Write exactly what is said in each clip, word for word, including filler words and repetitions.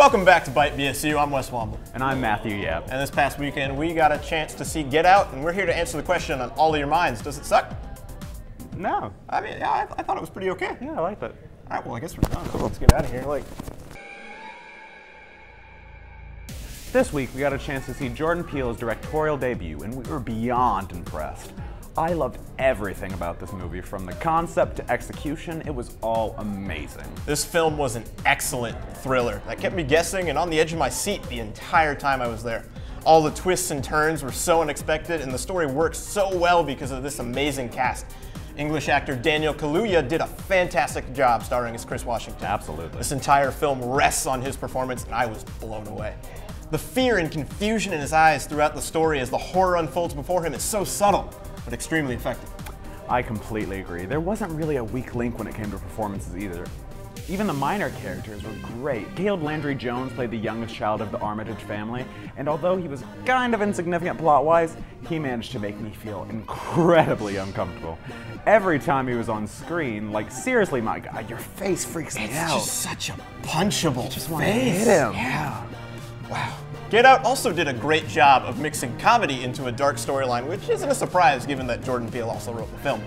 Welcome back to Byte B S U. I'm Wes Womble. And I'm Matthew Yap. And this past weekend, we got a chance to see Get Out, and we're here to answer the question on all of your minds. Does it suck? No. I mean, yeah, I, th I thought it was pretty okay. Yeah, I like that. All right, well, I guess we're done. Let's get out of here. Like. This week, we got a chance to see Jordan Peele's directorial debut, and we were beyond impressed. I loved everything about this movie, from the concept to execution. It was all amazing. This film was an excellent thriller that kept me guessing and on the edge of my seat the entire time I was there. All the twists and turns were so unexpected, and the story works so well because of this amazing cast. English actor Daniel Kaluuya did a fantastic job starring as Chris Washington. Absolutely. This entire film rests on his performance, and I was blown away. The fear and confusion in his eyes throughout the story as the horror unfolds before him is so subtle, but extremely effective. I completely agree. There wasn't really a weak link when it came to performances either. Even the minor characters were great. Gail Landry Jones played the youngest child of the Armitage family, and although he was kind of insignificant plot-wise, he managed to make me feel incredibly uncomfortable. Every time he was on screen, like, seriously, my God, your face freaks me out. It's just such a punchable face. You just want to hit him. Yeah. Wow. Get Out also did a great job of mixing comedy into a dark storyline, which isn't a surprise given that Jordan Peele also wrote the film.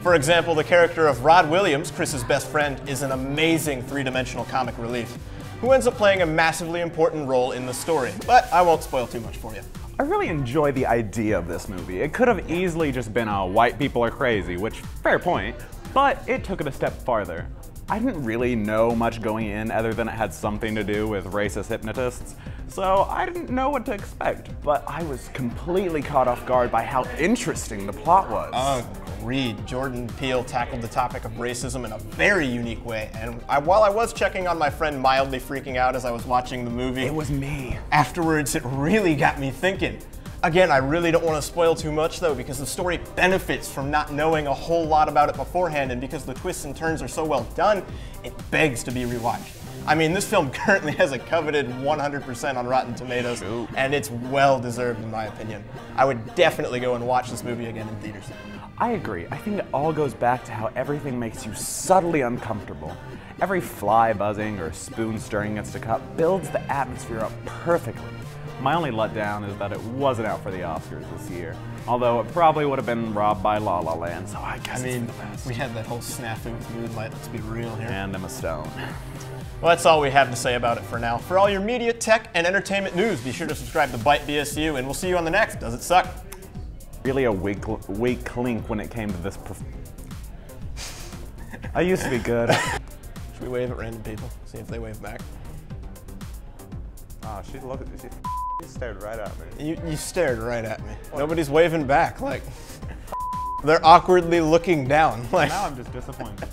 For example, the character of Rod Williams, Chris's best friend, is an amazing three-dimensional comic relief, who ends up playing a massively important role in the story. But I won't spoil too much for you. I really enjoy the idea of this movie. It could have easily just been a white people are crazy, which, fair point, but it took it a step farther. I didn't really know much going in other than it had something to do with racist hypnotists, so I didn't know what to expect, but I was completely caught off guard by how interesting the plot was. Agreed. Jordan Peele tackled the topic of racism in a very unique way, and I, while I was checking on my friend mildly freaking out as I was watching the movie, it was me. Afterwards, it really got me thinking. Again, I really don't want to spoil too much though, because the story benefits from not knowing a whole lot about it beforehand, and because the twists and turns are so well done, it begs to be rewatched. I mean, this film currently has a coveted one hundred percent on Rotten Tomatoes, Shoot. and it's well deserved in my opinion. I would definitely go and watch this movie again in theaters. I agree. I think it all goes back to how everything makes you subtly uncomfortable. Every fly buzzing or spoon stirring against a cup builds the atmosphere up perfectly. My only letdown is that it wasn't out for the Oscars this year, although it probably would have been robbed by La La Land, so I guess I mean, it's the best. We had that whole snafu with Moonlight, let's be real here. And Emma Stone. Well, that's all we have to say about it for now. For all your media, tech, and entertainment news, be sure to subscribe to Byte B S U, and we'll see you on the next Does It Suck? Really a weak, weak link when it came to this perf I used to be good. Should we wave at random people, see if they wave back? Oh, she looked at me. You stared right at me. You, you stared right at me. What? Nobody's waving back. Like, they're awkwardly looking down. Like. Now I'm just disappointed.